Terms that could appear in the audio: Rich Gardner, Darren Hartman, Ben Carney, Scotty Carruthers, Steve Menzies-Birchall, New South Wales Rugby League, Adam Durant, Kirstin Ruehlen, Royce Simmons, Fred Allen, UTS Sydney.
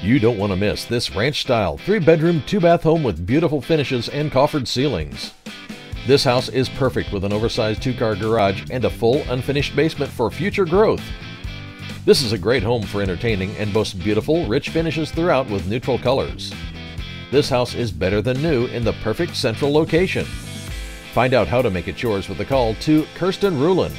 You don't want to miss this ranch-style, 3-bedroom, 2-bath home with beautiful finishes and coffered ceilings. This house is perfect with an oversized 2-car garage and a full, unfinished basement for future growth. This is a great home for entertaining and boasts beautiful, rich finishes throughout with neutral colors. This house is better than new in the perfect central location. Find out how to make it yours with a call to Kirstin Ruehlen.